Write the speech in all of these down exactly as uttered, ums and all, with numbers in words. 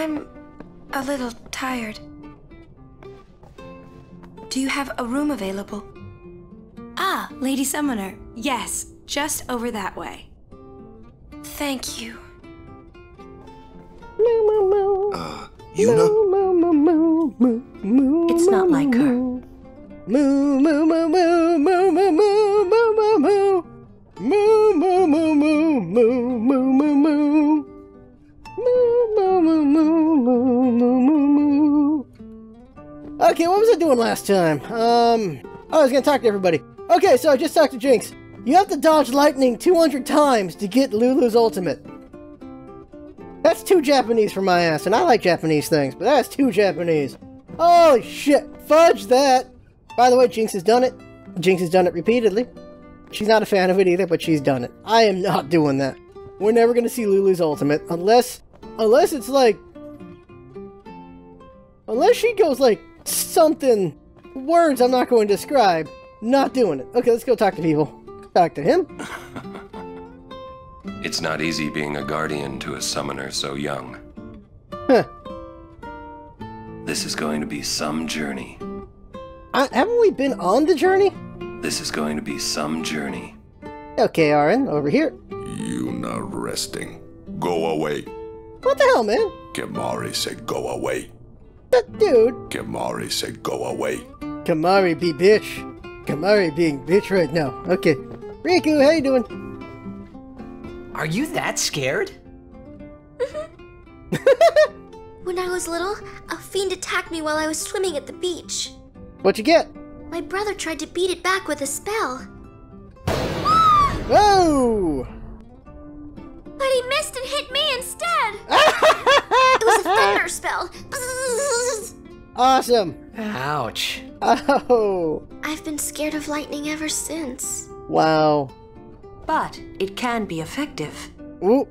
I'm a little tired. Do you have a room available? Ah, Lady Summoner. Yes, just over that way. Thank you. Uh, Yuna? It's not like her. Moo moo moo moo moo moo moo moo moo moo moo moo moo moo moo moo moo. Okay, what was I doing last time? Um, oh, I was gonna talk to everybody. Okay, so I just talked to Jinx. You have to dodge lightning two hundred times to get Lulu's ultimate. That's too Japanese for my ass, and I like Japanese things, but that's too Japanese. Holy shit, fudge that! By the way, Jinx has done it. Jinx has done it repeatedly. She's not a fan of it either, but she's done it. I am not doing that. We're never gonna see Lulu's ultimate, unless, unless it's like, unless she goes like, something, words I'm not going to describe. Not doing it. Okay, let's go talk to people. Talk to him. It's not easy being a guardian to a summoner so young. Huh. This is going to be some journey. I, haven't we been on the journey? This is going to be some journey. Okay, Auron, over here. You not resting. Go away. What the hell, man? Kimahri said go away. That dude. Kimahri said go away. Kimahri be bitch. Kimahri being bitch right now. Okay. Rikku, how you doing? Are you that scared? Mm-hmm. When I was little, a fiend attacked me while I was swimming at the beach. What'd you get? My brother tried to beat it back with a spell. Whoa! But he missed and hit me instead! It was a thunder spell! Awesome! Ouch. Oh! I've been scared of lightning ever since. Wow. But it can be effective. Ooh.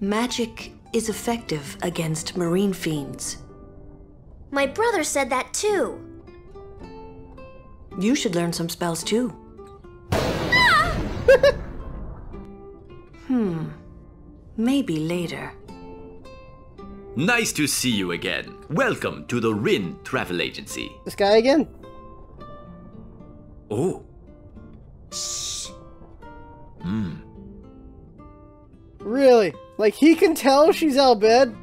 Magic is effective against marine fiends. My brother said that too. You should learn some spells, too. Ah! Hmm. Maybe later. Nice to see you again. Welcome to the Rin Travel Agency. This guy again? Oh. Shh. Hmm. Really? Like, he can tell she's Albed,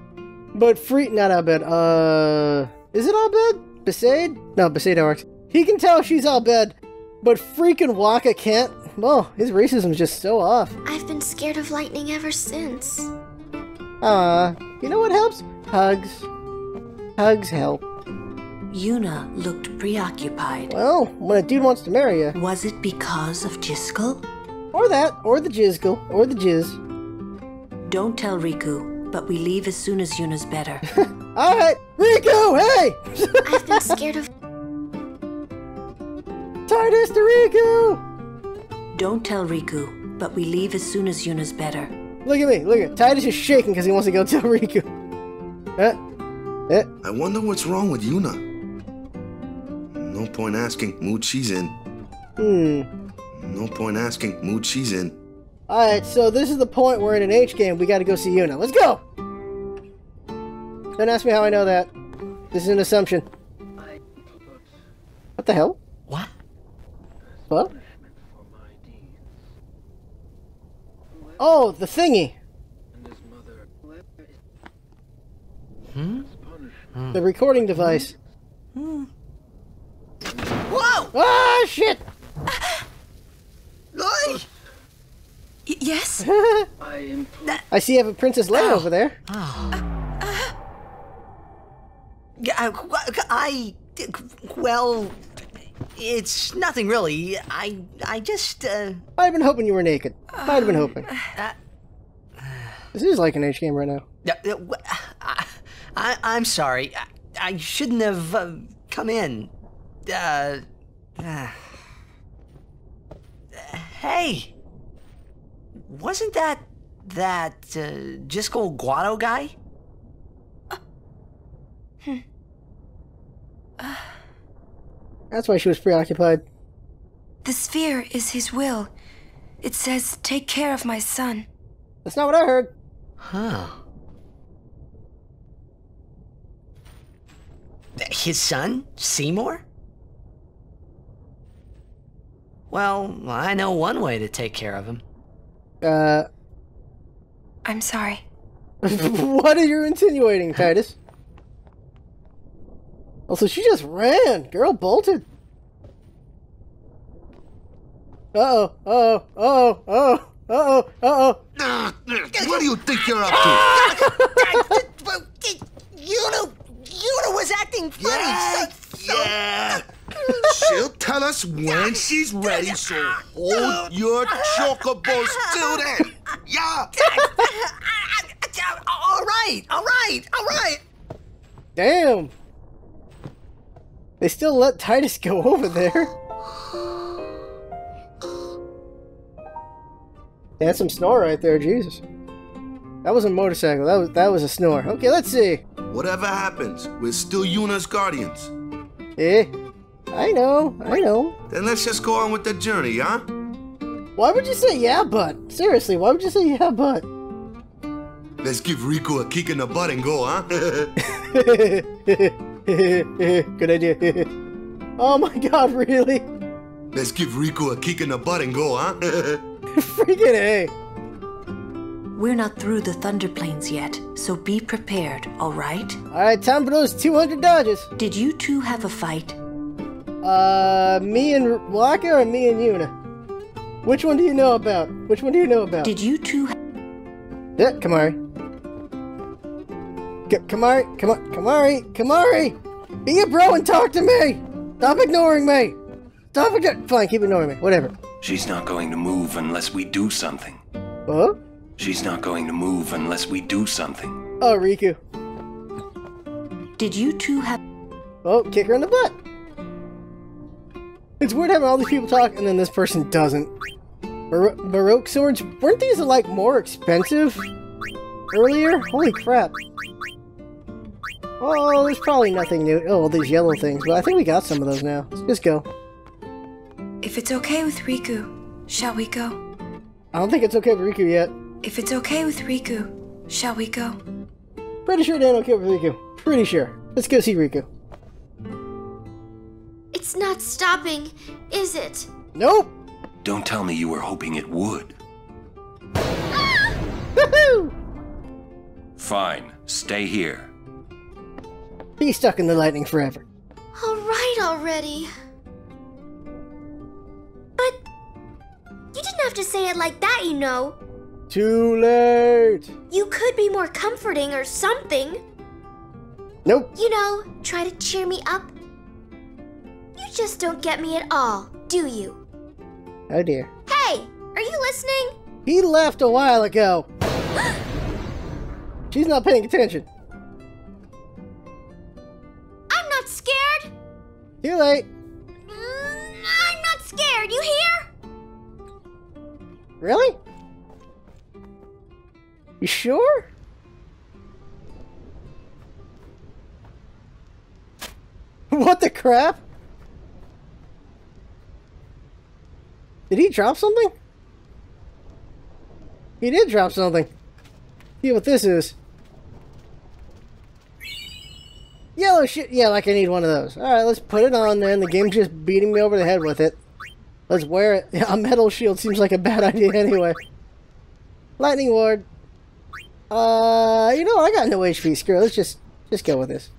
but free... Not Albed. Uh... Is it Albed? Besaid? No, Besaid works. He can tell she's Albed, but freaking Wakka can't. Oh, his racism's just so off. I've been scared of lightning ever since. Ah, uh, you know what helps? Hugs. Hugs help. Yuna looked preoccupied. Well, when a dude wants to marry you. Was it because of Jyscal? Or that, or the Jyscal, or the Jizz. Don't tell Rikku, but we leave as soon as Yuna's better. All right, Rikku, hey! I've been scared of... Tidus to Rikku! Don't tell Rikku, but we leave as soon as Yuna's better. Look at me, look at Tidus is shaking because he wants to go tell Rikku. Eh? Eh? I wonder what's wrong with Yuna. No point asking, mood she's in. Hmm. No point asking, mood she's in. Alright, so this is the point where in an H game we gotta go see Yuna. Let's go! Don't ask me how I know that. This is an assumption. What the hell? What? What? Oh, the thingy. Hmm? The recording device. Hmm. Whoa! Ah, shit! Uh, yes? I see you have a Princess Leia oh. over there. Oh. Uh, uh, I, well... It's nothing really. I I just uh I've been hoping you were naked. Um, I've been hoping. Uh, this is like an H game right now. Uh, I, I I'm sorry. I, I shouldn't have uh, come in. Uh, uh Hey. Wasn't that that uh, Jyscal Guado guy? Uh, hmm. Uh. That's why she was preoccupied. The sphere is his will. It says, take care of my son. That's not what I heard. Huh. his son, Seymour? Well, I know one way to take care of him. Uh... I'm sorry. What are you insinuating, Tidus? Also, she just ran! Girl bolted! Uh-oh, uh-oh, uh-oh, uh-oh, uh-oh, uh-oh! Uh, what do you think you're up to? Yuna, Yuna was acting funny! Yeah! So, so. Yeah. She'll tell us when she's ready, so hold your chocobos till then! Yeah! Alright, alright, alright! Damn! They still let Tidus go over there. That's some snore right there, Jesus. That wasn't a motorcycle, that was that was a snore. Okay, let's see. Whatever happens, we're still Yuna's guardians. Eh. I know, I know. Then let's just go on with the journey, huh? Why would you say yeah, but? Seriously, why would you say yeah, but? Let's give Rikku a kick in the butt and go, huh? Good idea. Oh my god, really? Let's give Rikku a kick in the butt and go, huh? Freaking A. We're not through the Thunder Plains yet, so be prepared, alright? Alright, time for those two hundred dodges. Did you two have a fight? Uh, me and Wakka or me and Yuna? Which one do you know about? Which one do you know about? Did you two ha- Yeah, Kimahri. K Kimahri, Kimahri, Kimahri, Kimahri! Be a bro and talk to me! Stop ignoring me! Stop ignoring- Fine, keep ignoring me, whatever. She's not going to move unless we do something. Huh? She's not going to move unless we do something. Oh, Rikku. Did you two have- Oh, kick her in the butt! It's weird having all these people talk and then this person doesn't. Bar Baroque swords? Weren't these like more expensive earlier? Holy crap. Oh, there's probably nothing new. Oh, well, these yellow things, but I think we got some of those now. Let's just go. If it's okay with Rikku, shall we go? I don't think it's okay with Rikku yet. If it's okay with Rikku, shall we go? Pretty sure it ain't okay with Rikku. Pretty sure. Let's go see Rikku. It's not stopping, is it? Nope. Don't tell me you were hoping it would. Ah! Woohoo! Fine, stay here. Be stuck in the lightning forever. All right already. But you didn't have to say it like that, you know. Too late. You could be more comforting or something. Nope. You know, try to cheer me up. You just don't get me at all, do you? Oh dear. Hey! Are you listening? He left a while ago. She's not paying attention. I'm not scared! Too late. Mm, I'm not scared, you hear? Really? You sure? What the crap? Did he drop something? He did drop something. See what this is. Yellow shit. Yeah, like I need one of those. Alright, let's put it on then. The game's just beating me over the head with it. Let's wear it. A metal shield seems like a bad idea anyway. Lightning ward. Uh, you know, I got no H P. Screw it. Let's just, just go with this.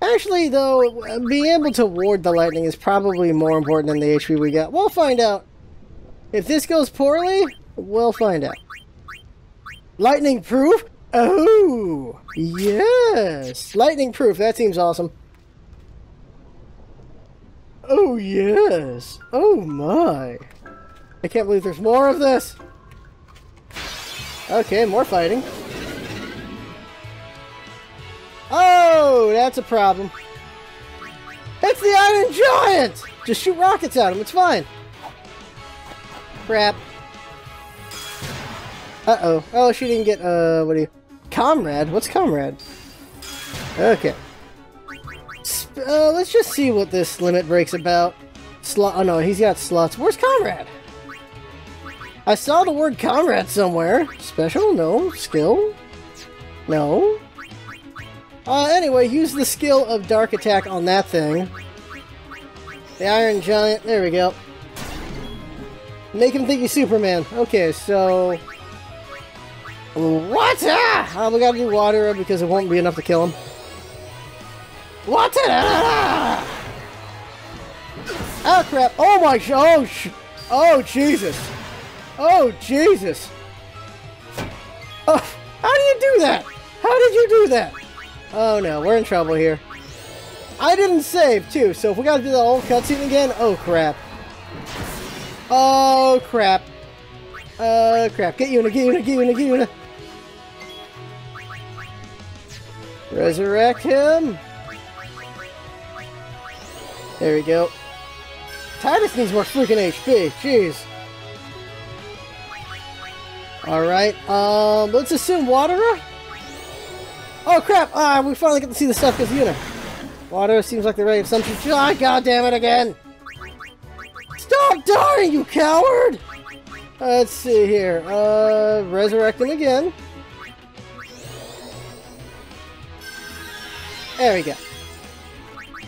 Actually, though, being able to ward the lightning is probably more important than the H P we got. We'll find out. If this goes poorly, we'll find out. Lightning proof? Oh, yes. Lightning proof. That seems awesome. Oh, yes. Oh, my. I can't believe there's more of this. Okay, more fighting. Oh, that's a problem. It's the Iron Giant! Just shoot rockets at him. It's fine. Crap. Uh-oh. Oh, she didn't get, uh, what do you... Comrade? What's Comrade? Okay. Sp uh, let's just see what this limit break's about. Slot... Oh, no, he's got slots. Where's Comrade? I saw the word Comrade somewhere. Special? No. Skill? No. Uh, anyway, use the skill of Dark Attack on that thing. The Iron Giant, there we go. Make him think he's Superman. Okay, so... Water! Uh, we gotta do water because it won't be enough to kill him. Water! Oh crap! Oh my sh- Oh sh- Oh Jesus! Oh Jesus! Oh, how do you do that? How did you do that? Oh no, we're in trouble here. I didn't save too, so if we gotta do the whole cutscene again, oh crap! Oh crap! Oh crap! Get Yuna! Get Yuna! Get Yuna! Get Yuna! Resurrect him. There we go. Tidus needs more freaking H P. Jeez. Alright, um, let's assume Waterer? Oh crap! Ah, we finally get to see the stuff because Yuna. Waterer seems like the right assumption. Ah, god damn it again! Stop dying, you coward! Let's see here. Uh, resurrect him again. There we go.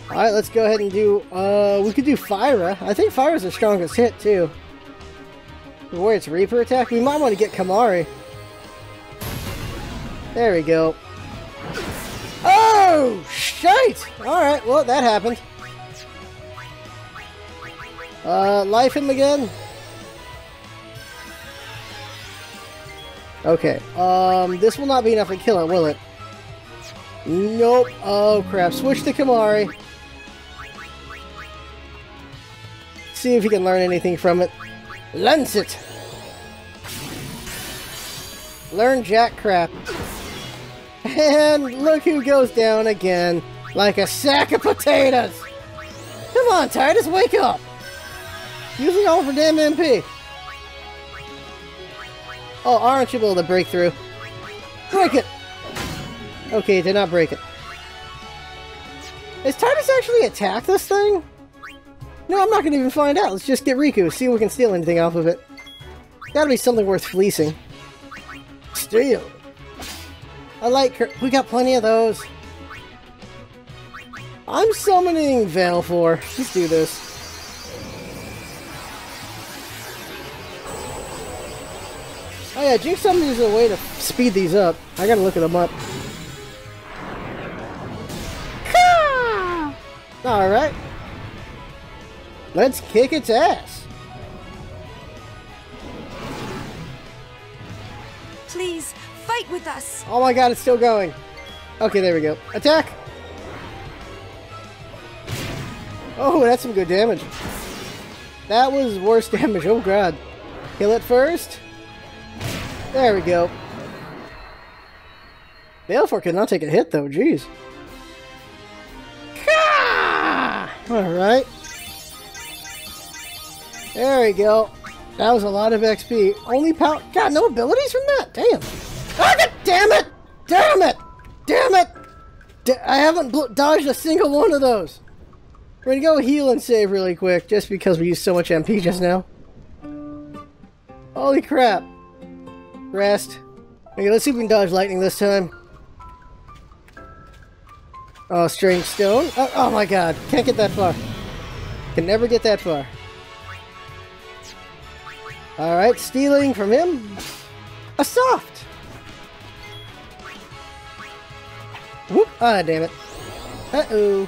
Alright, let's go ahead and do, uh, we could do Fyra. I think Fyra's the strongest hit, too. Where it's Reaper attack? We might want to get Kimahri. There we go. Oh, shite! Alright, well, that happened. Uh, life him again. Okay, um, this will not be enough to kill it, will it? Nope. Oh, crap. Switch to Kimahri. See if you can learn anything from it. Lance it! Learn jack crap. And look who goes down again. Like a sack of potatoes! Come on, Tidus, wake up! Use it all for damn M P. Oh, aren't you able to break through? Break it! Okay, did not break it. Is Tidus actually attack this thing? No, I'm not going to even find out. Let's just get Rikku, see if we can steal anything off of it. That'll be something worth fleecing. Steal! I like her. We got plenty of those. I'm summoning Valefor. Let's do this. Oh yeah, Jinx summoning is a way to speed these up. I gotta look them up. Alright. Let's kick its ass. Please, fight with us. Oh my god, it's still going. Okay, there we go. Attack. Oh, that's some good damage. That was worse damage. Oh god. Kill it first. There we go. Valefor could not take a hit though, jeez. Alright. There we go. That was a lot of X P. Only power. God, no abilities from that? Damn. Oh, God damn it! Damn it! Damn it! D I haven't dodged a single one of those. We're gonna go heal and save really quick just because we used so much M P just now. Holy crap. Rest. Okay, let's see if we can dodge lightning this time. Oh, strange stone. Oh, oh my god. Can't get that far. Can never get that far. Alright, stealing from him. A soft! Whoop! Ah, damn it. Uh-oh.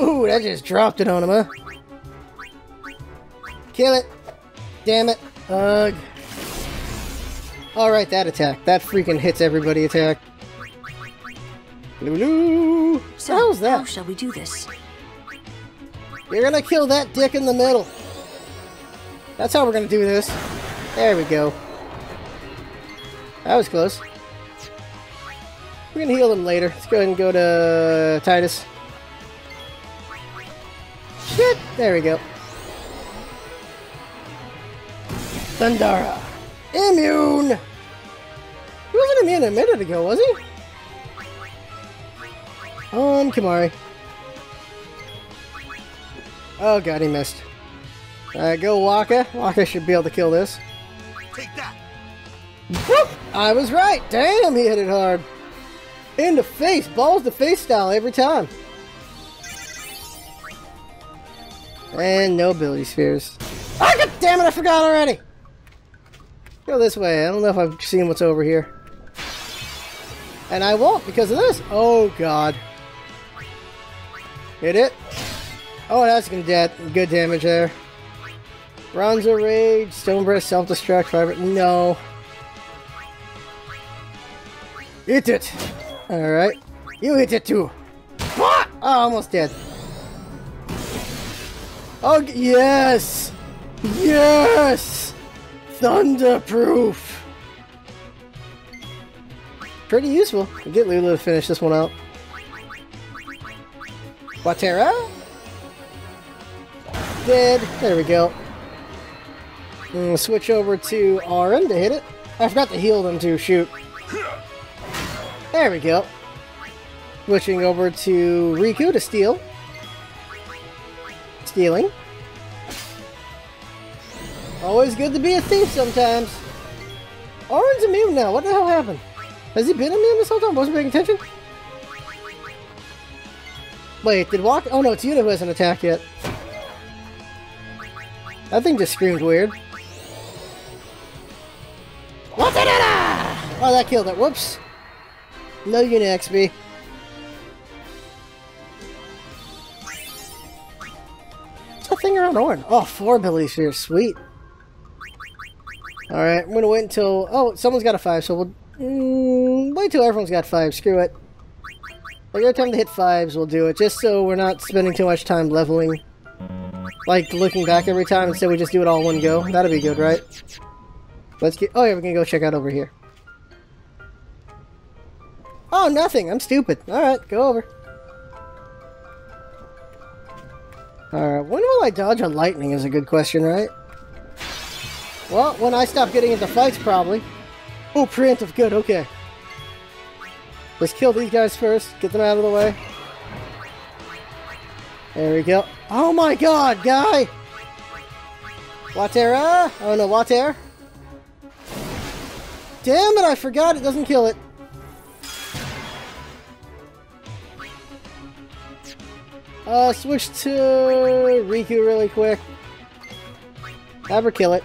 Ooh, that just dropped it on him, huh? Kill it. Damn it. Ugh. Alright, that attack. That freaking hits everybody attack. Lulu! So how's that? How shall we do this? You're gonna kill that dick in the middle. That's how we're gonna do this. There we go. That was close. We're gonna heal him later. Let's go ahead and go to Tidus. Shit! There we go. Thundara. Immune! He wasn't immune a minute ago, was he? On Kimahri. Oh god, he missed. Alright, go Wakka. Wakka should be able to kill this. Take that. Whoop! I was right! Damn, he hit it hard. In the face! Balls to face style every time! And no ability spheres. Oh, God damn it! I forgot already! Go this way. I don't know if I've seen what's over here. And I won't because of this. Oh, God. Hit it. Oh, that's gonna get good damage there. Bronzer Rage, Stone Breath, Self-Destruct, Fiber. No. Hit it. Alright. You hit it too. What? Oh, almost dead. Oh, yes! Yes! Thunderproof! Pretty useful. We'll get Lulu to finish this one out. Watera? Dead. There we go. We'll switch over to Auron to hit it. I forgot to heal them too. Shoot. There we go. Switching over to Rikku to steal. Stealing. Always good to be a thief sometimes. Auron's immune now. What the hell happened? Has he been immune this whole time? Wasn't paying attention? Wait, did Walk? Oh no, it's Yuna who hasn't attacked yet. That thing just screamed weird. What's it in a? Oh, that killed it. Whoops. No Yuna X P. What's that thing around Auron? Oh, four abilities here. Sweet. Alright, I'm gonna wait until. Oh, someone's got a five, so we'll. Mm, wait till everyone's got five. Screw it. Every time they hit fives, we'll do it, just so we're not spending too much time leveling. Like, looking back every time, instead we just do it all in one go. That'll be good, right? Let's get- oh yeah, we can go check out over here. Oh, nothing! I'm stupid. Alright, go over. Alright, when will I dodge a lightning is a good question, right? Well, when I stop getting into fights, probably. Oh, preemptive, good, okay. Let's kill these guys first, get them out of the way. There we go. Oh my god, guy! Watera? Oh no, Water. Damn it, I forgot it doesn't kill it. Uh, switch to Rikku really quick. Have her kill it.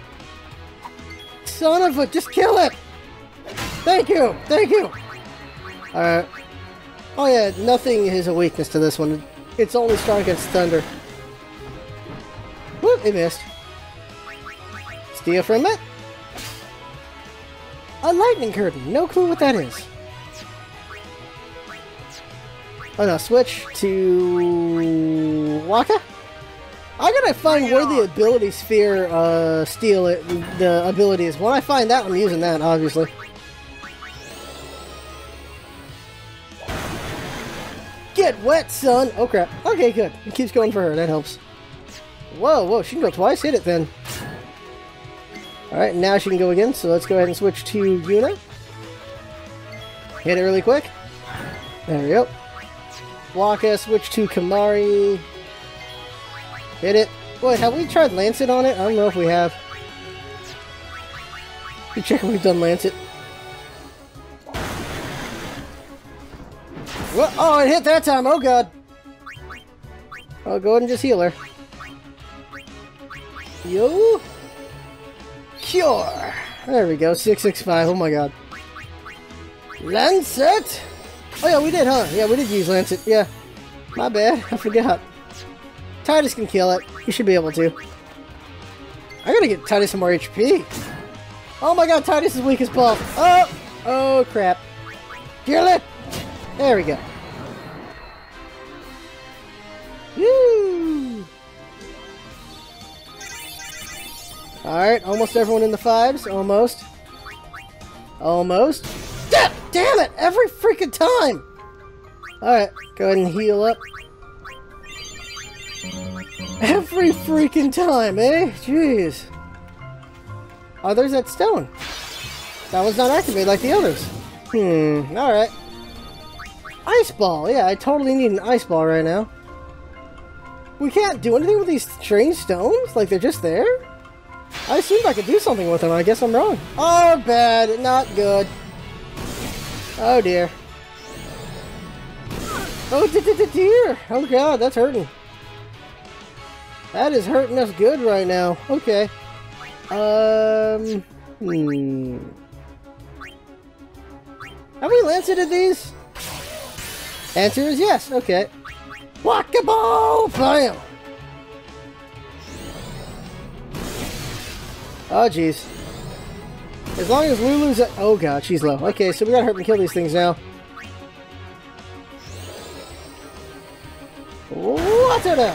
Son of a, just kill it! Thank you, thank you! Alright. Oh yeah, nothing is a weakness to this one. It's only strong against thunder. Whoop, it missed. Steal from it. A lightning curtain. No clue what that is. Oh no, switch to Wakka. I gotta find where the ability sphere uh, steal it, the ability is. When I find that, I'm using that, obviously. Get wet, son! Oh crap. Okay, good. It keeps going for her. That helps. Whoa, whoa. She can go twice. Hit it then. Alright, now she can go again. So let's go ahead and switch to Yuna. Hit it really quick. There we go. Wakka, switch to Kimahri. Hit it. Wait, have we tried Lancet on it? I don't know if we have. Let me check if we've done Lancet. Whoa, oh, it hit that time. Oh, God. I'll go ahead and just heal her. Yo. Cure. There we go. six six five. Oh, my God. Lancet. Oh, yeah, we did, huh? Yeah, we did use Lancet. Yeah. My bad. I forgot. Tidus can kill it. You should be able to. I gotta get Tidus some more H P. Oh, my God. Tidus is weak as balls. Oh. Oh, crap. Kill it. There we go. Woo! Alright, almost everyone in the fives. Almost. Almost. Damn, damn it! Every freaking time! Alright, go ahead and heal up. Every freaking time, eh? Jeez. Oh, there's that stone. That one's not activated like the others. Hmm, alright. Ice ball! Yeah, I totally need an ice ball right now. We can't do anything with these strange stones? Like, they're just there? I assumed I could do something with them. I guess I'm wrong. Oh, bad. Not good. Oh, dear. Oh, it's a deer! Oh god, that's hurting. That is hurting us good right now. Okay. Um. Hmm. Have we lanceted these? Answer is yes. Okay. Wakka ball! Bam! Oh jeez. As long as Lulu's at- oh god, she's low. Okay, so we gotta hurt and kill these things now. Water!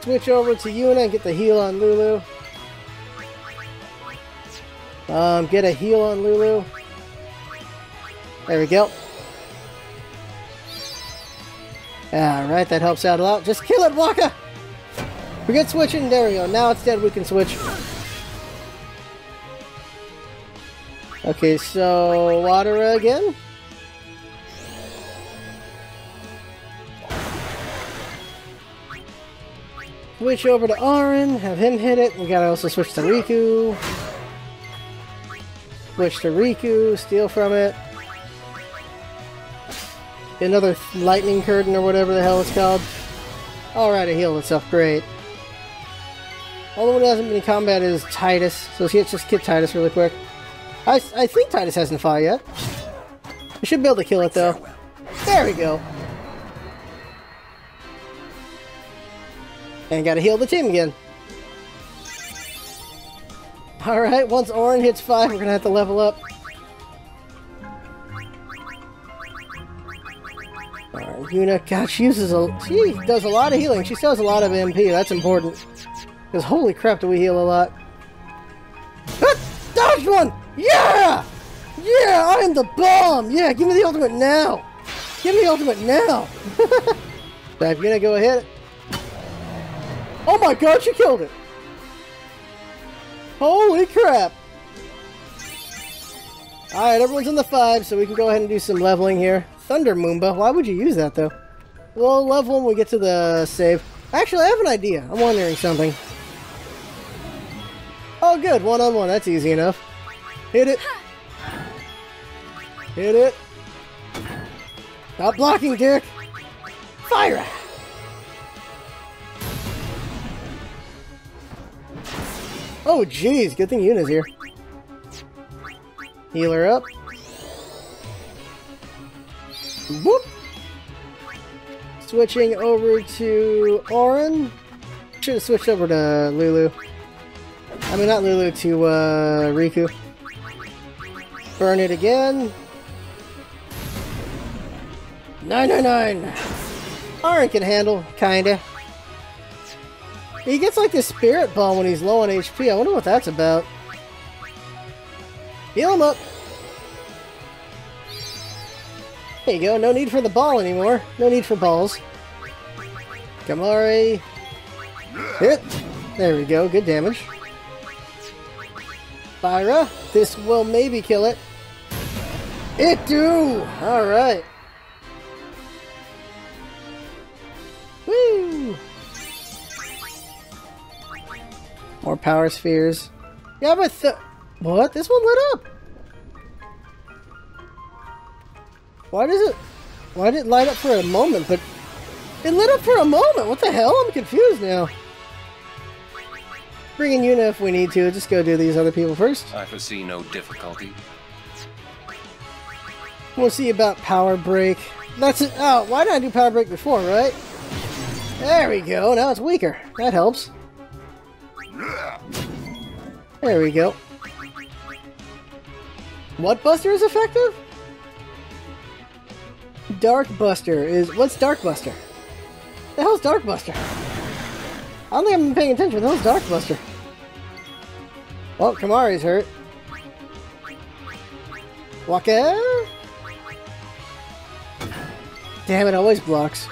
Switch over to Yuna and get the heal on Lulu. Um, get a heal on Lulu. There we go. Alright, that helps out a lot. Just kill it, Wakka! Forget switching. There we go. Now it's dead, we can switch. Okay, so water again. Switch over to Auron, have him hit it. We gotta also switch to Rikku. Switch to Rikku, steal from it. Another lightning curtain or whatever the hell it's called. Alright, it healed itself. Great. Only one that hasn't been in combat is Tidus, so let's just get Tidus really quick. I, I think Tidus hasn't fought yet. We should be able to kill it though. There we go. And gotta heal the team again. Alright, once Auron hits five, we're gonna have to level up. Alright, Yuna, god, she uses a... she does a lot of healing. She still has a lot of M P, that's important. Because holy crap, do we heal a lot. Dodge one! Yeah! Yeah, I am the bomb! Yeah, give me the ultimate now! Give me the ultimate now! So I'm gonna go ahead. Oh my god, she killed it! Holy crap! Alright, everyone's in the five, so we can go ahead and do some leveling here. Thunder Moomba, why would you use that though? We'll level when we get to the save. Actually, I have an idea. I'm wondering something. Oh good, one on one, that's easy enough. Hit it. Hit it. Stop blocking, dick. Fire! Oh jeez, good thing Yuna's here. Heal her up. Whoop! Switching over to Auron. Should have switched over to Lulu. I mean, not Lulu, to uh, Rikku. Burn it again. nine nine nine! Auron can handle, kinda. He gets like this spirit bomb when he's low on H P. I wonder what that's about. Heal him up! There you go, no need for the ball anymore. No need for balls. Kimahri. Hit! There we go, good damage. Spira, this will maybe kill it. It do! Alright. Woo! More power spheres. Yeah, but th- what? This one lit up! Why does it... why did it light up for a moment, but... it lit up for a moment! What the hell? I'm confused now. Bring in Yuna if we need to. Just go do these other people first. I foresee no difficulty. We'll see about power break. That's it. Oh, why did I do power break before, right? There we go. Now it's weaker. That helps. There we go. What Buster is effective? Dark Buster is... what's Dark Buster? The hell's Dark Buster? I don't think I'm paying attention. What the hell's Dark Buster? Well, Kimahri's hurt. Wakka? Damn it, always blocks.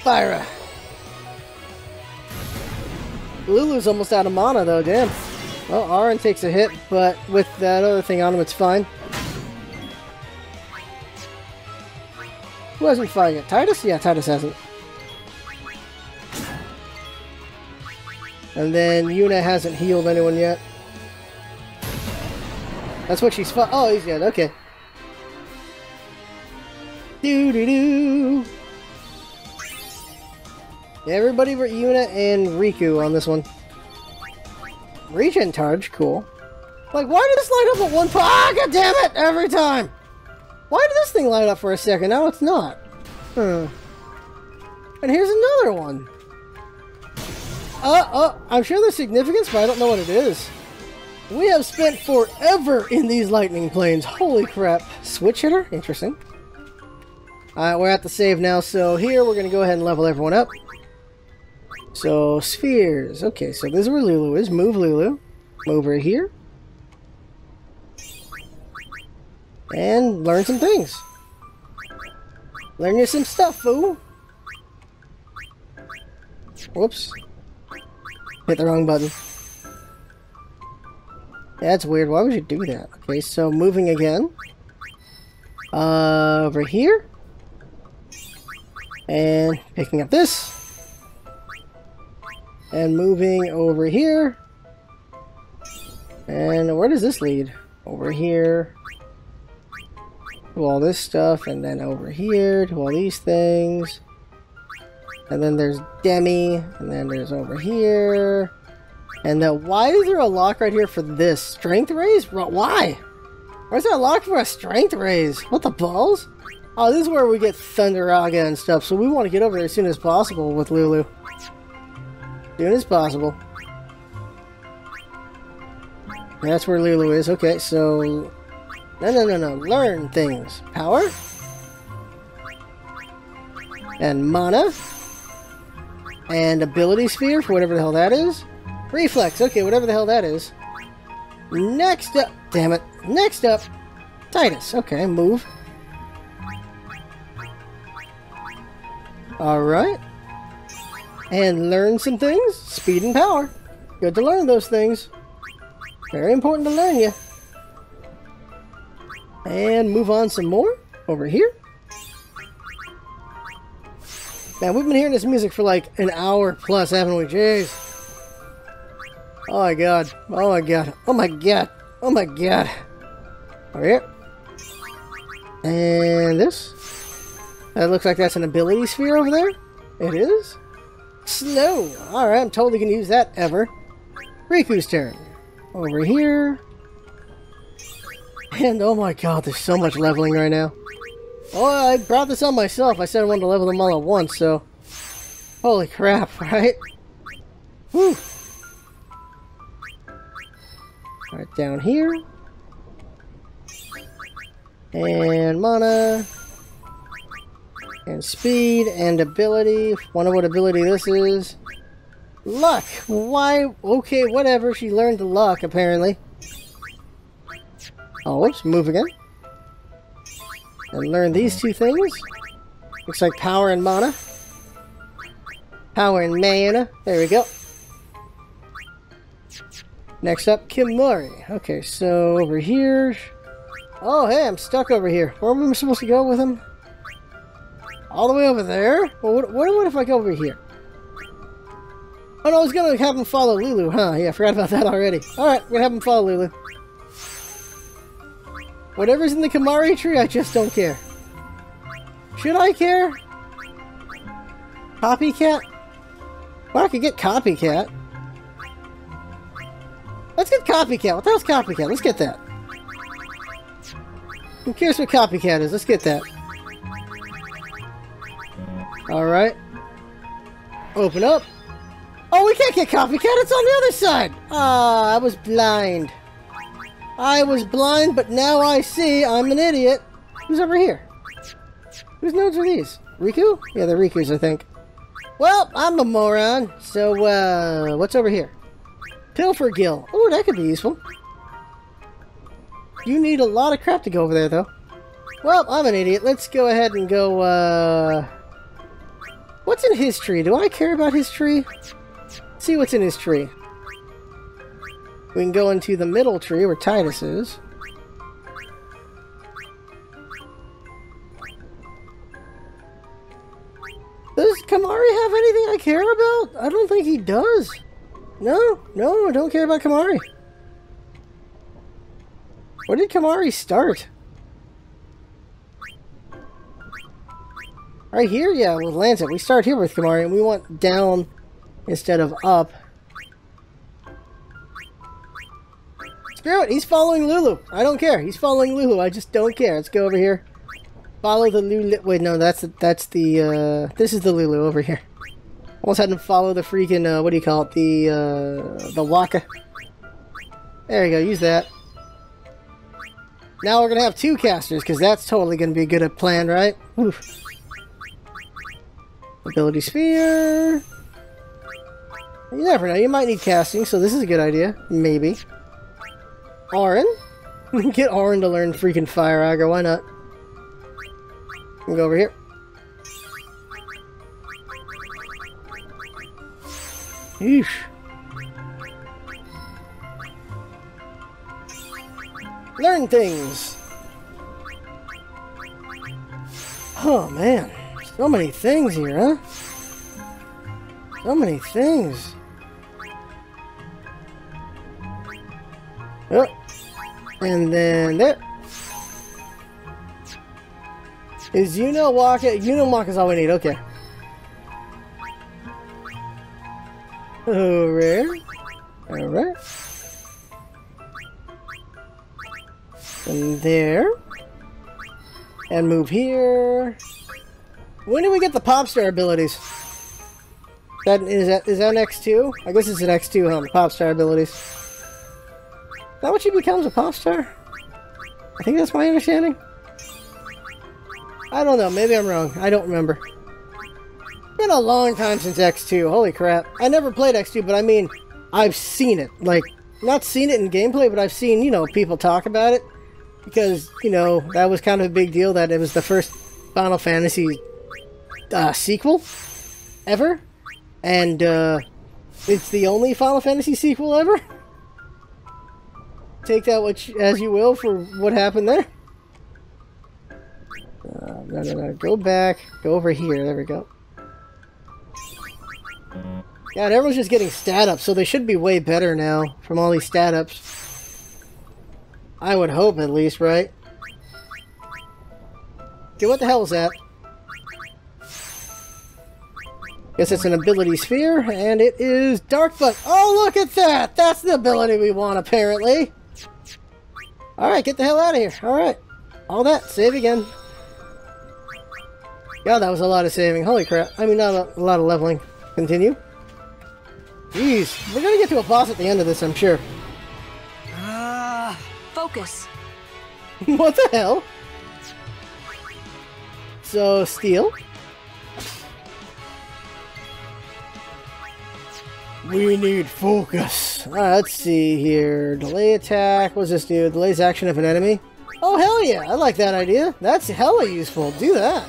Spira. Lulu's almost out of mana though, damn. Well, Auron takes a hit, but with that other thing on him, it's fine. Who hasn't fought yet? Tidus? Yeah, Tidus hasn't. And then Yuna hasn't healed anyone yet. That's what she's fought. Oh, he's dead. Okay. Doo doo doo. Everybody but Yuna and Rikku on this one. Regen charge, cool. Like, why did this light up at one point? Ah, god damn it! Every time! Why did this thing light up for a second? Now it's not. Huh. And here's another one. Uh, uh, I'm sure there's significance, but I don't know what it is. We have spent forever in these lightning planes. Holy crap. Switch hitter? Interesting. Alright, we're at the save now, so here we're going to go ahead and level everyone up. So, spheres. Okay, so this is where Lulu is. Move Lulu. Over here. And learn some things. Learn you some stuff, fool. Whoops. Hit the wrong button. That's weird. Why would you do that? Okay, so moving again. Uh, over here. And picking up this. And moving over here. And where does this lead? Over here. Do all this stuff, and then over here, do all these things. And then there's Demi, and then there's over here. And then why is there a lock right here for this? Strength raise? Why? Why is there a lock for a strength raise? What the balls? Oh, this is where we get Thunderaga and stuff, so we want to get over there as soon as possible with Lulu. As soon as possible. That's where Lulu is. Okay, so... No, no, no, no. Learn things. Power. And mana. And ability sphere for whatever the hell that is. Reflex. Okay, whatever the hell that is. Next up. Damn it. Next up. Tidus. Okay, move. Alright. And learn some things. Speed and power. Good to learn those things. Very important to learn you. And move on some more over here. Man, we've been hearing this music for like an hour plus, haven't we? Jeez. Oh my god. Oh my god. Oh my god. Oh my god. Over here. And this. That looks like that's an ability sphere over there. It is. Slow. Alright, I'm totally gonna use that ever. Rikku's turn. Over here. And oh my god, there's so much leveling right now. Oh, I brought this on myself. I said I wanted to level them all at once, so... Holy crap, right? Whew! Alright, down here. And mana. And speed, and ability. Wonder what ability this is. Luck! Why? Okay, whatever. She learned luck, apparently. Oh, whoops, move again. And learn these two things. Looks like power and mana. Power and mana. There we go. Next up, Kimahri. Okay, so over here. Oh, hey, I'm stuck over here. Where am I supposed to go with him? All the way over there? Well, what, what, what if I go over here? Oh, no, I was going to have him follow Lulu, huh? Yeah, I forgot about that already. Alright, we're going to have him follow Lulu. Whatever's in the Kimahri tree, I just don't care. Should I care? Copycat? Well, I could get copycat. Let's get copycat. What the hell's copycat? Let's get that. Who cares what copycat is? Let's get that. Alright. Open up. Oh, we can't get copycat. It's on the other side. Ah, I was blind. I was blind, but now I see. I'm an idiot. Who's over here? Whose nodes are these? Rikku? Yeah, they're Rikku's, I think. Well, I'm a moron. So, uh, what's over here? Pilfer Gill. Oh, that could be useful. You need a lot of crap to go over there, though. Well, I'm an idiot. Let's go ahead and go, uh... What's in his tree? Do I care about his tree? Let's see what's in his tree. We can go into the middle tree, where Tidus is. Does Kimahri have anything I care about? I don't think he does. No, no, I don't care about Kimahri. Where did Kimahri start? Right here? Yeah, with Lancet. We start here with Kimahri, and we want down instead of up. Screw it! He's following Lulu! I don't care. He's following Lulu. I just don't care. Let's go over here. Follow the Lulu. Wait, no, that's the, that's the, uh... this is the Lulu over here. Almost had to follow the freaking, uh, what do you call it? The, uh... the Wakka. There you go. Use that. Now we're gonna have two casters, because that's totally gonna be a good plan, right? Oof. Ability Sphere. You never know, you might need casting, so this is a good idea. Maybe. Auron. We can get Auron to learn freaking Fire Aggro, why not? We'll go over here. Eesh. Learn things! Oh man, so many things here, huh? So many things. Oh, and then there. Is Yuna Wakka? Yuna Wakka is all we need, okay. Over here. Alright. And there. And move here. When do we get the pop star abilities? That is that is that an X two? I guess it's an X two, huh? Pop star abilities. Is that what she becomes, a pop star? I think that's my understanding. I don't know, maybe I'm wrong. I don't remember. It's been a long time since X two, holy crap. I never played X two, but I mean, I've seen it. Like, not seen it in gameplay, but I've seen, you know, people talk about it. Because, you know, that was kind of a big deal that it was the first Final Fantasy uh, sequel ever. And uh, it's the only Final Fantasy sequel ever. Take that which, as you will for what happened there. Uh, no, no, no. Go back. Go over here. There we go. God, everyone's just getting stat ups, so they should be way better now from all these stat ups. I would hope, at least, right? Okay, what the hell is that? Guess it's an ability sphere, and it is Dark Foot. Oh, look at that! That's the ability we want, apparently. Alright, get the hell out of here. Alright. All that. Save again. God, that was a lot of saving. Holy crap. I mean, not a, a lot of leveling. Continue. Jeez. We're gonna get to a boss at the end of this, I'm sure. Uh, focus. What the hell? So, steal. We need focus. Alright, let's see here. Delay attack. What's this do? Delays action of an enemy. Oh, hell yeah. I like that idea. That's hella useful. Do that.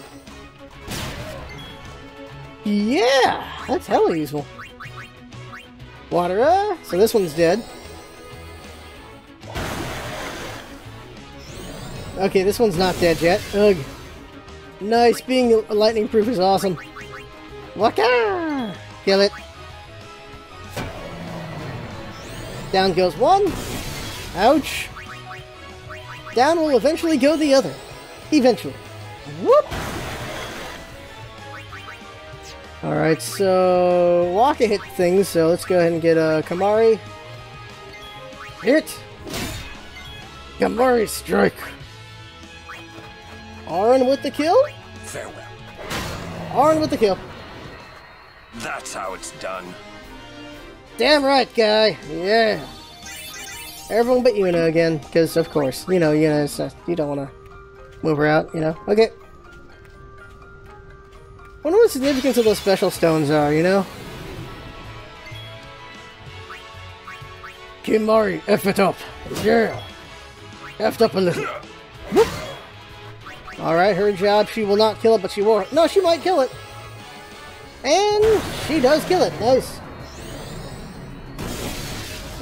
Yeah, that's hella useful. Water, uh, so this one's dead. Okay, this one's not dead yet. Ugh. Nice, being lightning proof is awesome. Wakka! Kill it. Down goes one. Ouch. Down will eventually go the other. Eventually. Whoop! Alright, so Wakka hit things, so let's go ahead and get a uh, Kimahri. Hit! Kimahri strike! Auron with the kill? Farewell. Auron with the kill. That's how it's done. Damn right, guy! Yeah! Everyone but Yuna again, because of course, you know, Yuna, uh, you don't want to move her out, you know? Okay. I wonder what the significance of those special stones are, you know? Kimahri, F it up! Yeah! F'd up a little. Alright, her job, she will not kill it, but she will. No, she might kill it! And she does kill it, nice!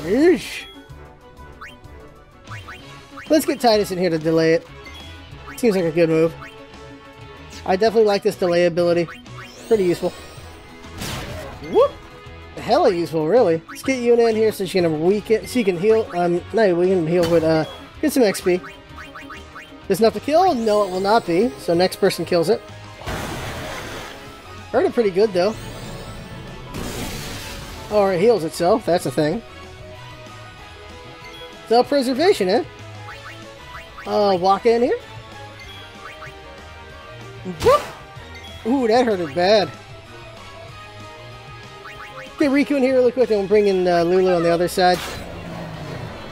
Eesh. Let's get Tidus in here to delay it. Seems like a good move. I definitely like this delay ability. Pretty useful. Whoop! Hella useful, really. Let's get Yuna in here so she can weaken, so you can heal. Um, no, we can heal with uh, get some X P. Is this enough to kill? No, it will not be. So next person kills it. Hurt it pretty good, though. Or it heals itself, that's a thing. Self-preservation, eh? Uh, Wakka in here? Whoop! Ooh, that hurt her bad. Get Rikku in here really quick, and we'll bring in uh, Lulu on the other side.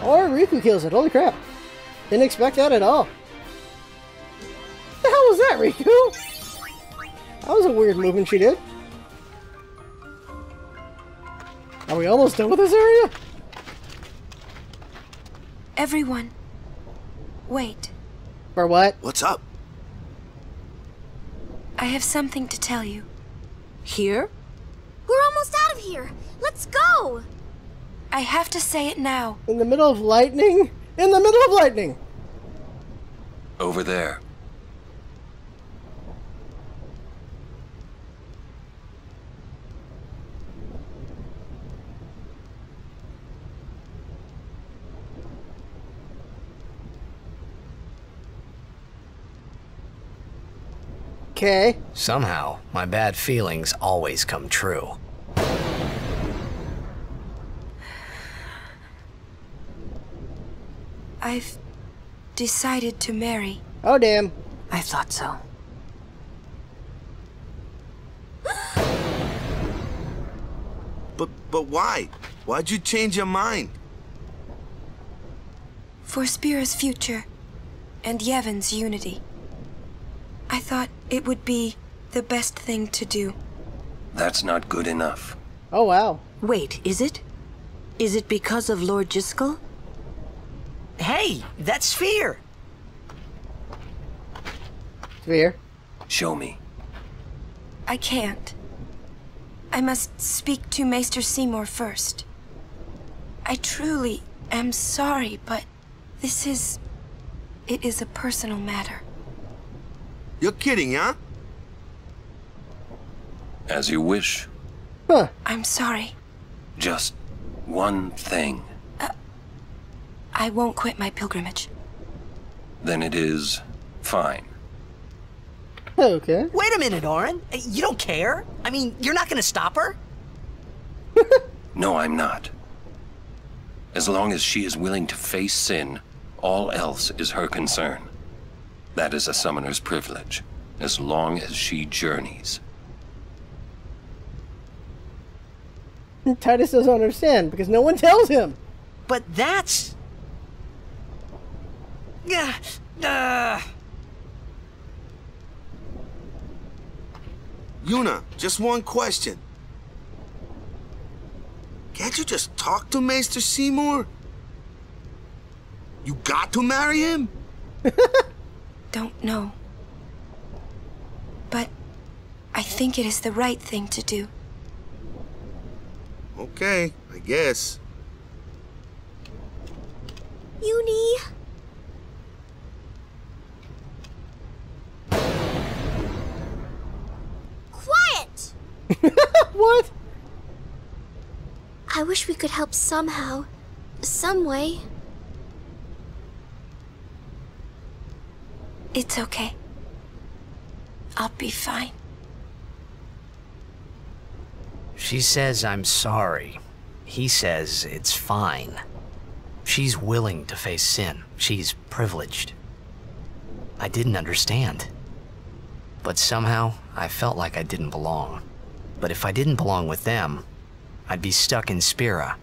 Or Rikku kills it, holy crap. Didn't expect that at all. What the hell was that, Rikku? That was a weird movement she did. Are we almost done with this area? Everyone, wait. For what? What's up? I have something to tell you. Here? We're almost out of here! Let's go! I have to say it now. In the middle of lightning? In the middle of lightning! Over there. Okay. Somehow, my bad feelings always come true. I've decided to marry. Oh, damn. I thought so. But, but why? Why'd you change your mind? For Spira's future and Yevon's unity. I thought it would be the best thing to do. That's not good enough. Oh, wow. Wait, is it? Is it because of Lord Jyscal? Hey, that's Sphere! Sphere? Show me. I can't. I must speak to Maester Seymour first. I truly am sorry, but this is... it is a personal matter. You're kidding, huh? As you wish. Huh. I'm sorry. Just one thing. Uh, I won't quit my pilgrimage. Then it is fine. Okay. Wait a minute, Auron. You don't care? I mean, you're not gonna stop her? No, I'm not. As long as she is willing to face Sin, all else is her concern. That is a summoner's privilege, as long as she journeys. Tidus doesn't understand, because no one tells him! But that's... yeah, uh... Yuna, just one question. Can't you just talk to Maester Seymour? You got to marry him? Don't know. But I think it is the right thing to do. Okay, I guess. Uni. Quiet! What? I wish we could help somehow, some way. It's okay. I'll be fine. She says I'm sorry. He says it's fine. She's willing to face Sin. She's privileged. I didn't understand. But somehow, I felt like I didn't belong. But if I didn't belong with them, I'd be stuck in Spira.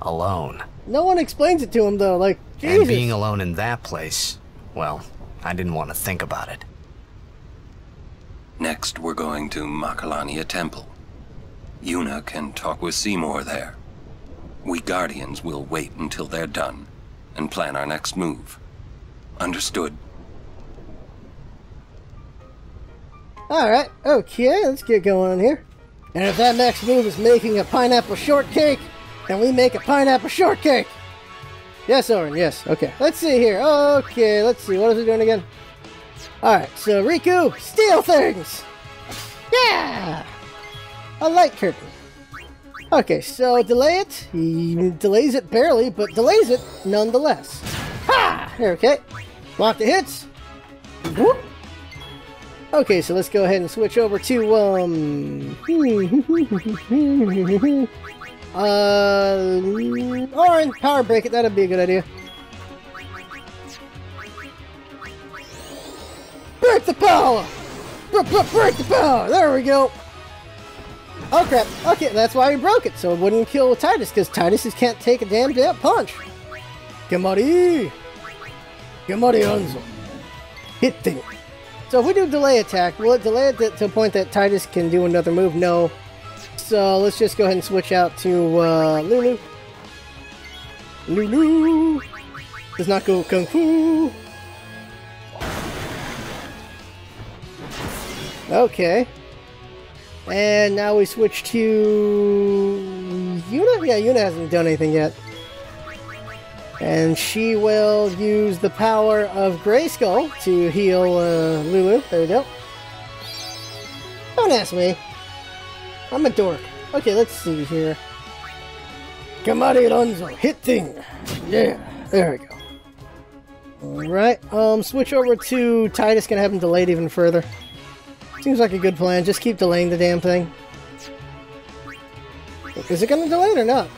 Alone. No one explains it to him, though. Like, Jesus. And being alone in that place, well... I didn't want to think about it. Next, we're going to Macalania Temple. Yuna can talk with Seymour there. We Guardians will wait until they're done and plan our next move. Understood? Alright, okay, let's get going on here. And if that next move is making a pineapple shortcake, then we make a pineapple shortcake! Yes, Auron, yes. Okay, let's see here. Okay, let's see. What is it doing again? Alright, so Rikku, steal things! Yeah! A light curtain. Okay, so delay it. He delays it barely, but delays it nonetheless. Ha! Okay. Block the hits. Whoop. Okay, so let's go ahead and switch over to, um... uh... Orange, power break it, that'll be a good idea. Break the power! Break the power! There we go! Oh crap, okay, that's why we broke it, so it wouldn't kill Tidus, because Tidus just can't take a damn damn punch! Kimahri! Kimahri Anzo! Hit thing! So if we do delay attack, will it delay it to, to a point that Tidus can do another move? No. So let's just go ahead and switch out to uh, Lulu. Lulu! Does not go Kung Fu! Okay. And now we switch to... Yuna? Yeah, Yuna hasn't done anything yet. And she will use the power of Grayskull to heal uh, Lulu. There we go. Don't ask me. I'm a dork. Okay, let's see here. Kimahri Ranzo, hit thing! Yeah, there we go. Alright, um, switch over to Tidus, gonna have him delayed even further. Seems like a good plan. Just keep delaying the damn thing. Is it going to delay it or not?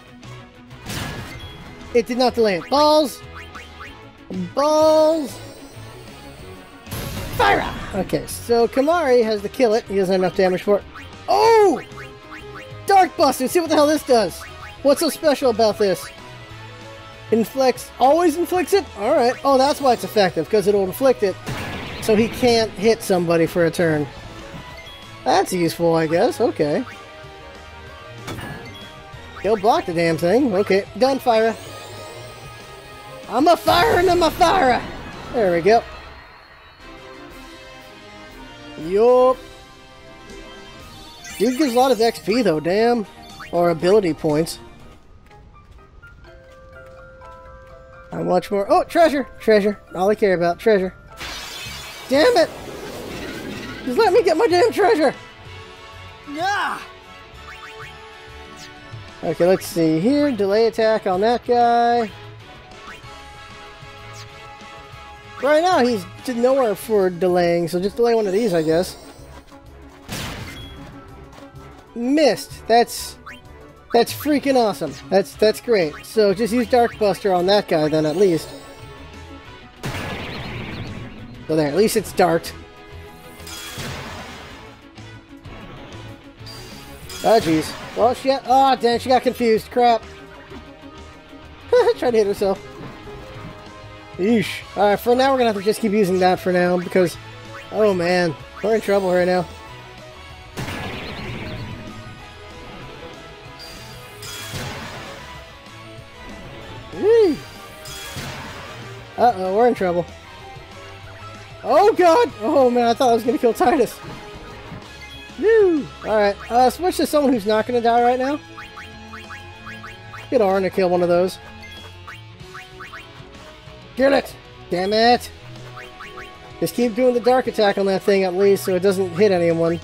It did not delay it. Balls! Balls! Fire! Okay, so Kimahri has to kill it. He doesn't have enough damage for it. Oh! Dark Buster! See what the hell this does! What's so special about this? Inflicts. Always inflicts it? Alright. Oh, that's why it's effective, because it'll inflict it. So he can't hit somebody for a turn. That's useful, I guess. Okay. He'll block the damn thing. Okay. Done, Fyra. I'm a fire and I'm a fire. There we go. Yup. Dude gives a lot of X P, though. Damn. Or ability points. How much more? Oh, treasure. Treasure. All I care about. Treasure. Damn it! Just let me get my damn treasure! Yeah! Okay, let's see here. Delay attack on that guy. Right now, he's nowhere for delaying, so just delay one of these, I guess. Missed! That's... That's freaking awesome. That's, that's great. So just use Dark Buster on that guy then, at least. So there, at least it's darked. Oh jeez. Well, she got, oh damn, she got confused. Crap. Tried to hit herself. Eesh. Alright, for now we're gonna have to just keep using that for now, because... Oh man, we're in trouble right now. Woo. Uh-oh, we're in trouble. Oh god! Oh man, I thought I was gonna kill Tidus. Woo! Alright, uh, switch to someone who's not gonna die right now. Get Auron to kill one of those. Get it! Damn it! Just keep doing the dark attack on that thing at least so it doesn't hit anyone.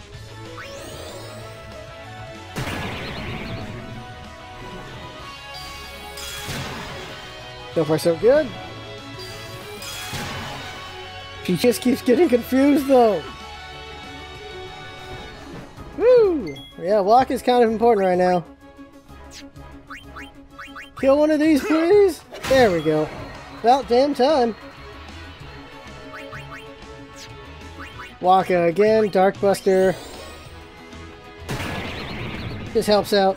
So far so good. She just keeps getting confused, though. Woo! Yeah, walk is kind of important right now. Kill one of these, please. There we go. About damn time. Wakka again, Dark Buster. This helps out.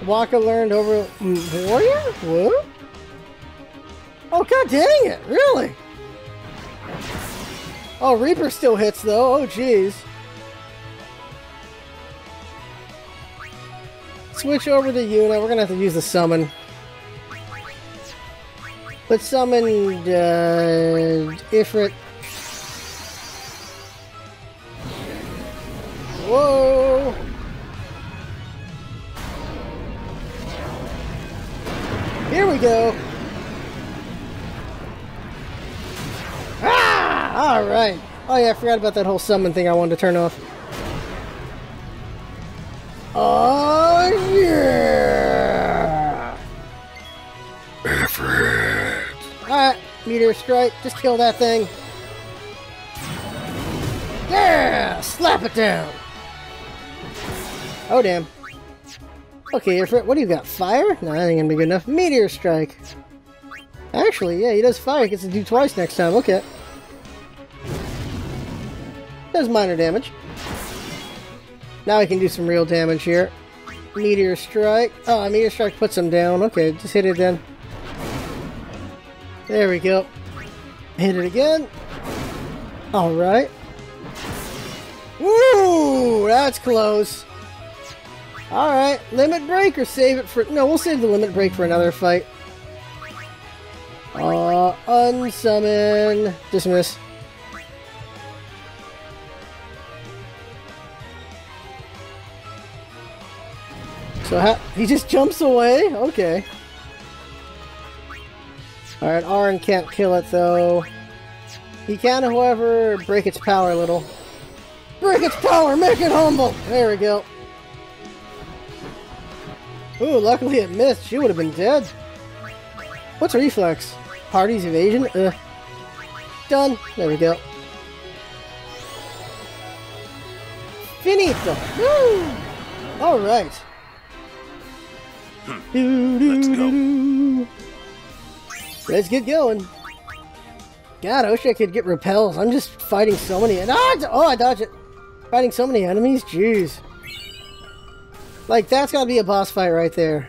Wakka learned over warrior. What? Oh, god dang it! Really? Oh, Reaper still hits, though. Oh, jeez. Switch over to Yuna. We're gonna have to use the summon. Let's summon... Uh, Ifrit. Whoa! Here we go! Alright. Oh yeah, I forgot about that whole summon thing I wanted to turn off. Oh yeah! Alright, Meteor Strike. Just kill that thing. Yeah! Slap it down! Oh, damn. Okay, Ifrit, what do you got? Fire? No, that ain't gonna be good enough. Meteor strike! Actually, yeah, he does fire. He gets to do twice next time. Okay. Does minor damage. Now I can do some real damage here. Meteor strike. Oh, meteor strike puts him down. Okay, just hit it then. There we go. Hit it again. Alright. Woo! That's close. Alright. Limit break or save it for... No, we'll save the limit break for another fight. Uh, unsummon. Dismiss. So how, he just jumps away? Okay. Alright, Auron can't kill it though. He can, however, break its power a little. Break its power! Make it humble! There we go. Ooh, luckily it missed. She would have been dead. What's reflex? Party's evasion? Ugh. Done. There we go. Finito! Woo! Alright. Hmm. Do, do, Let's go. Do. Let's get going. God, I wish I could get repels. I'm just fighting so many enemies. Ah, oh, I dodged it. Fighting so many enemies? Jeez. Like, that's gotta be a boss fight right there.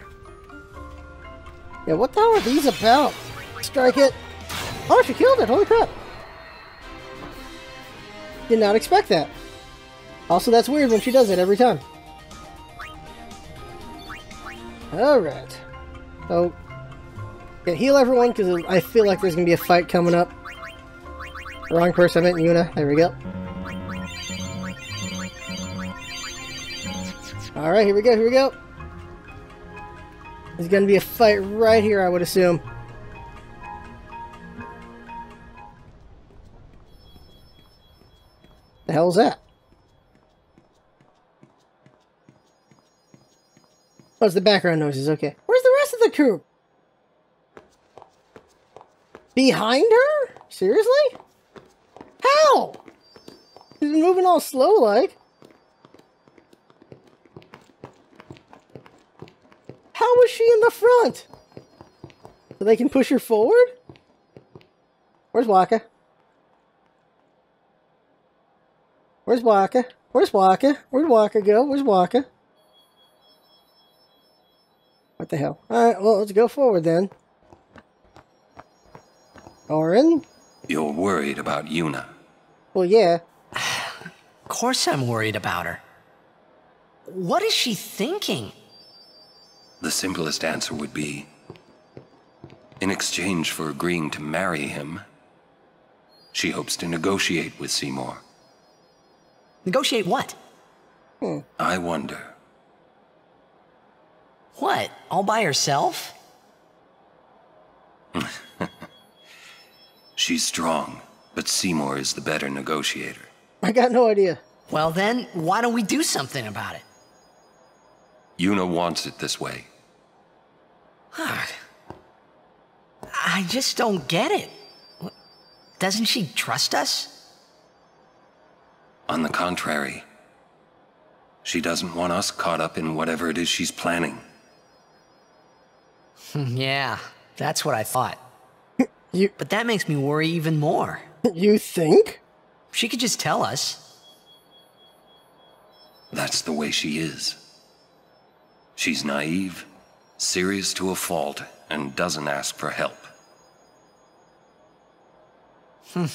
Yeah, what the hell are these about? Strike it. Oh, she killed it. Holy crap. Did not expect that. Also, that's weird when she does it every time. Alright. So, yeah, heal everyone because I feel like there's going to be a fight coming up. Wrong person, I meant Yuna. There we go. Alright, here we go, here we go. There's going to be a fight right here, I would assume. The hell's that? Oh, it's the background noises, okay. Where's the rest of the crew? Behind her? Seriously? How? She's been moving all slow like. How was she in the front? So they can push her forward? Where's Wakka? Where's Wakka? Where's Wakka? Where'd Wakka go? Where's Wakka? What the hell? Alright, well, let's go forward then. Auron? You're worried about Yuna. Well, yeah. Of course I'm worried about her. What is she thinking? The simplest answer would be, in exchange for agreeing to marry him, she hopes to negotiate with Seymour. Negotiate what? Hmm. I wonder. What? All by herself? She's strong, but Seymour is the better negotiator. I got no idea. Well then, why don't we do something about it? Yuna wants it this way. Huh. I just don't get it. Doesn't she trust us? On the contrary. She doesn't want us caught up in whatever it is she's planning. Yeah, that's what I thought. You... But that makes me worry even more. You think? She could just tell us. That's the way she is. She's naive, serious to a fault, and doesn't ask for help. Hmm.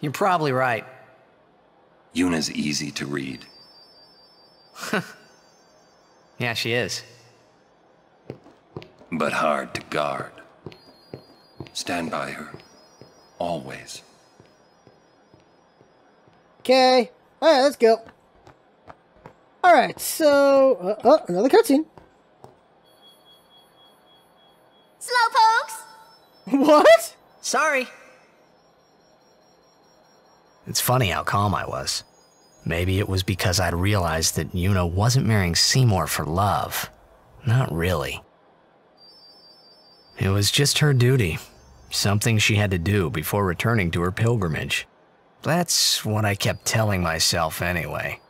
You're probably right. Yuna's easy to read. Yeah, she is. But hard to guard. Stand by her. Always. Okay. Alright, let's go. Alright, so... Uh, oh, another cutscene. Slowpokes! What? Sorry. It's funny how calm I was. Maybe it was because I'd realized that Yuna wasn't marrying Seymour for love. Not really. It was just her duty, something she had to do before returning to her pilgrimage. That's what I kept telling myself anyway.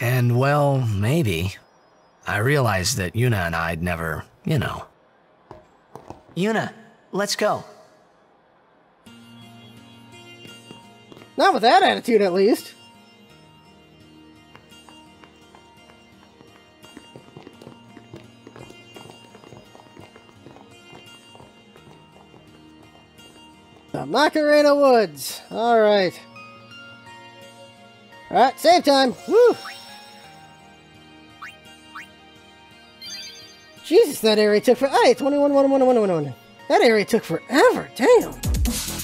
And, well, maybe. I realized that Yuna and I'd never, you know. Yuna, let's go. Not with that attitude, at least. The Macarena Woods. All right. All right, save time. Woo! Jesus, that area took for. Hey, twenty-one, one, one, one, one, one, one. That area took forever. Damn.